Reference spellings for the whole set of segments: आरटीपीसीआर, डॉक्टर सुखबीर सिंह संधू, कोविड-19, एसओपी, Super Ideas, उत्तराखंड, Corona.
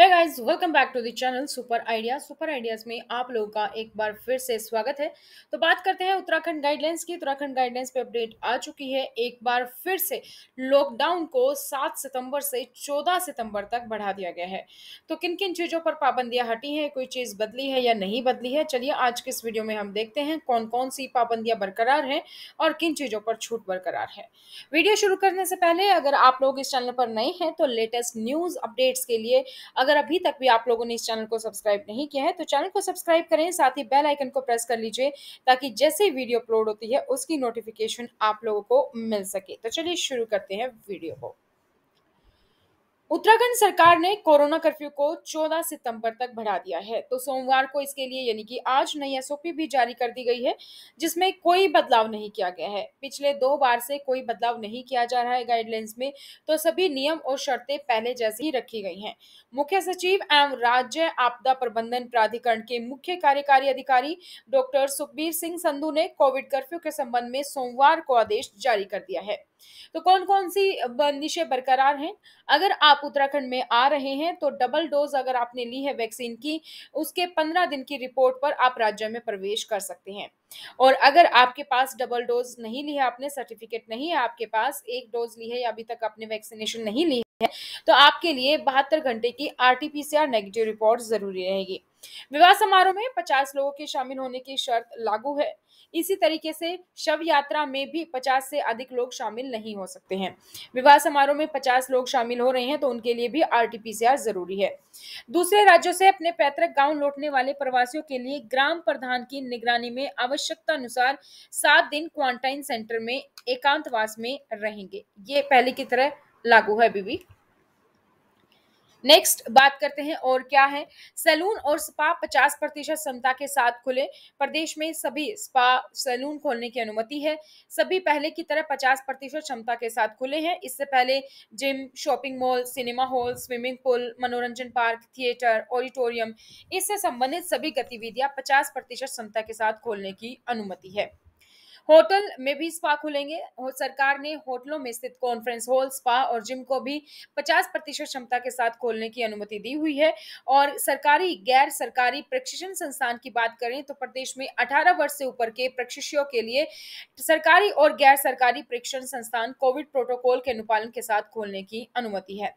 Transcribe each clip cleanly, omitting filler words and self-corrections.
Hey guys, welcome back to the channel super idea. Super ideas में आप लोगों का एक बार फिर से स्वागत है। तो बात करते हैं उत्तराखंड गाइडलाइंस की। उत्तराखंड गाइडलाइंस पे अपडेट आ चुकी है। एक बार फिर से लॉकडाउन को 7 सितंबर से 14 सितंबर तक बढ़ा दिया गया है। तो किन किन चीज़ों पर पाबंदियाँ हटी हैं, कोई चीज़ बदली है या नहीं बदली है, चलिए आज के इस वीडियो में हम देखते हैं कौन कौन सी पाबंदियाँ बरकरार हैं और किन चीज़ों पर छूट बरकरार है। वीडियो शुरू करने से पहले अगर आप लोग इस चैनल पर नए हैं तो लेटेस्ट न्यूज़ अपडेट्स के लिए, अगर अभी तक भी आप लोगों ने इस चैनल को सब्सक्राइब नहीं किया है तो चैनल को सब्सक्राइब करें, साथ ही बेल आइकन को प्रेस कर लीजिए ताकि जैसे ही वीडियो अपलोड होती है उसकी नोटिफिकेशन आप लोगों को मिल सके। तो चलिए शुरू करते हैं वीडियो को। उत्तराखंड सरकार ने कोरोना कर्फ्यू को 14 सितंबर तक बढ़ा दिया है। तो सोमवार को इसके लिए यानी कि आज नई एसओपी भी जारी कर दी गई है, जिसमें कोई बदलाव नहीं किया गया है। पिछले 2 बार से कोई बदलाव नहीं किया जा रहा है गाइडलाइंस में, तो सभी नियम और शर्तें पहले जैसी ही रखी गई हैं। मुख्य सचिव एवं राज्य आपदा प्रबंधन प्राधिकरण के मुख्य कार्यकारी अधिकारी डॉक्टर सुखबीर सिंह संधू ने कोविड कर्फ्यू के संबंध में सोमवार को आदेश जारी कर दिया है। तो कौन कौन सी बंदिशें बरकरार हैं? अगर आप उत्तराखंड में आ रहे हैं तो डबल डोज अगर आपने ली है वैक्सीन की, उसके 15 दिन की रिपोर्ट पर आप राज्य में प्रवेश कर सकते हैं। और अगर आपके पास डबल डोज नहीं ली है, आपने सर्टिफिकेट नहीं है, आपके पास एक डोज ली है या अभी तक आपने वैक्सीनेशन नहीं ली है, तो आपके लिए 72 घंटे की आरटीपीसीआर नेगेटिव रिपोर्ट जरूरी रहेगी। विवाह समारोह में 50 लोगों के शामिल होने की शर्त लागू है। इसी तरीके से शव यात्रा में भी 50 से अधिक लोग शामिल नहीं हो सकते हैं। विवाह समारोह में 50 लोग शामिल हो रहे हैं तो उनके लिए भी आरटीपीसीआर जरूरी है। दूसरे राज्यों से अपने पैतृक गांव लौटने वाले प्रवासियों के लिए ग्राम प्रधान की निगरानी में आवश्यकता अनुसार 7 दिन क्वारंटाइन सेंटर में एकांतवास में रहेंगे। ये पहले की तरह लागू है अभी भी। नेक्स्ट बात करते हैं और क्या है। सैलून और स्पा 50% क्षमता के साथ खुले। प्रदेश में सभी स्पा सैलून खोलने की अनुमति है। सभी पहले की तरह 50% क्षमता के साथ खुले हैं। इससे पहले gym, shopping mall, cinema hall, swimming pool, मनोरंजन पार्क, थिएटर, ऑडिटोरियम, इससे संबंधित सभी गतिविधियां 50% क्षमता के साथ खोलने की अनुमति है। होटल में भी स्पा खुलेंगे। सरकार ने होटलों में स्थित कॉन्फ्रेंस हॉल, स्पा और जिम को भी 50% क्षमता के साथ खोलने की अनुमति दी हुई है। और सरकारी गैर सरकारी प्रशिक्षण संस्थान की बात करें तो प्रदेश में 18 वर्ष से ऊपर के प्रशिक्षुओं के लिए सरकारी और गैर सरकारी प्रशिक्षण संस्थान कोविड प्रोटोकॉल के अनुपालन के साथ खोलने की अनुमति है।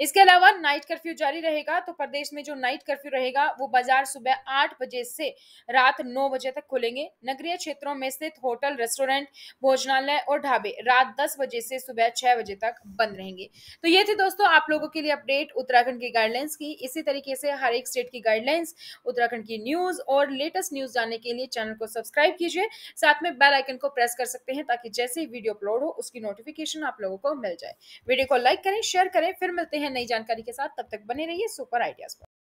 इसके अलावा नाइट कर्फ्यू जारी रहेगा। तो प्रदेश में जो नाइट कर्फ्यू रहेगा वो बाजार सुबह 8 बजे से रात 9 बजे तक खुलेंगे। नगरीय क्षेत्रों में स्थित होटल, रेस्टोरेंट, भोजनालय और ढाबे रात 10 बजे से सुबह 6 बजे तक बंद रहेंगे। तो ये थी दोस्तों आप लोगों के लिए अपडेट उत्तराखंड की गाइडलाइंस की। इसी तरीके से हर एक स्टेट की गाइडलाइंस, उत्तराखंड की न्यूज और लेटेस्ट न्यूज जानने के लिए चैनल को सब्सक्राइब कीजिए, साथ में बेल आइकन को प्रेस कर सकते हैं ताकि जैसे ही वीडियो अपलोड हो उसकी नोटिफिकेशन आप लोगों को मिल जाए। वीडियो को लाइक करें, शेयर करें। फिर मिलते हैं नई जानकारी के साथ, तब तक बने रहिए सुपर आइडियाज पर।